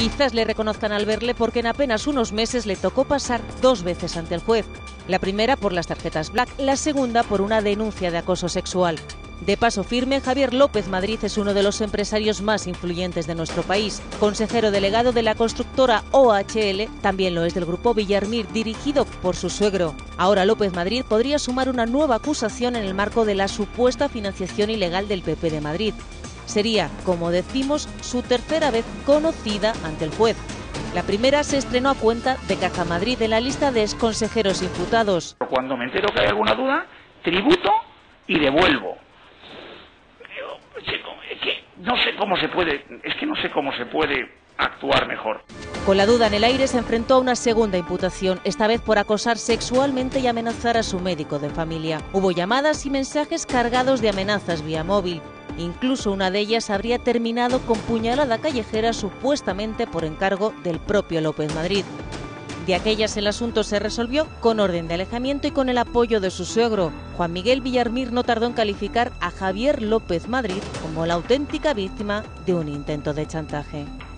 Quizás le reconozcan al verle porque en apenas unos meses le tocó pasar dos veces ante el juez. La primera por las tarjetas Black, la segunda por una denuncia de acoso sexual. De paso firme, Javier López Madrid es uno de los empresarios más influyentes de nuestro país. Consejero delegado de la constructora OHL, también lo es del grupo Villarmir, dirigido por su suegro. Ahora López Madrid podría sumar una nueva acusación en el marco de la supuesta financiación ilegal del PP de Madrid. Sería, como decimos, su tercera vez conocida ante el juez. La primera se estrenó a cuenta de Caja Madrid en la lista de exconsejeros imputados. Cuando me entero que hay alguna duda, tributo y devuelvo. No sé cómo se puede actuar mejor. Con la duda en el aire se enfrentó a una segunda imputación, esta vez por acosar sexualmente y amenazar a su médico de familia. Hubo llamadas y mensajes cargados de amenazas vía móvil. Incluso una de ellas habría terminado con puñalada callejera supuestamente por encargo del propio López Madrid. De aquellas el asunto se resolvió con orden de alejamiento y con el apoyo de su suegro. Juan Miguel Villar Mir no tardó en calificar a Javier López Madrid como la auténtica víctima de un intento de chantaje.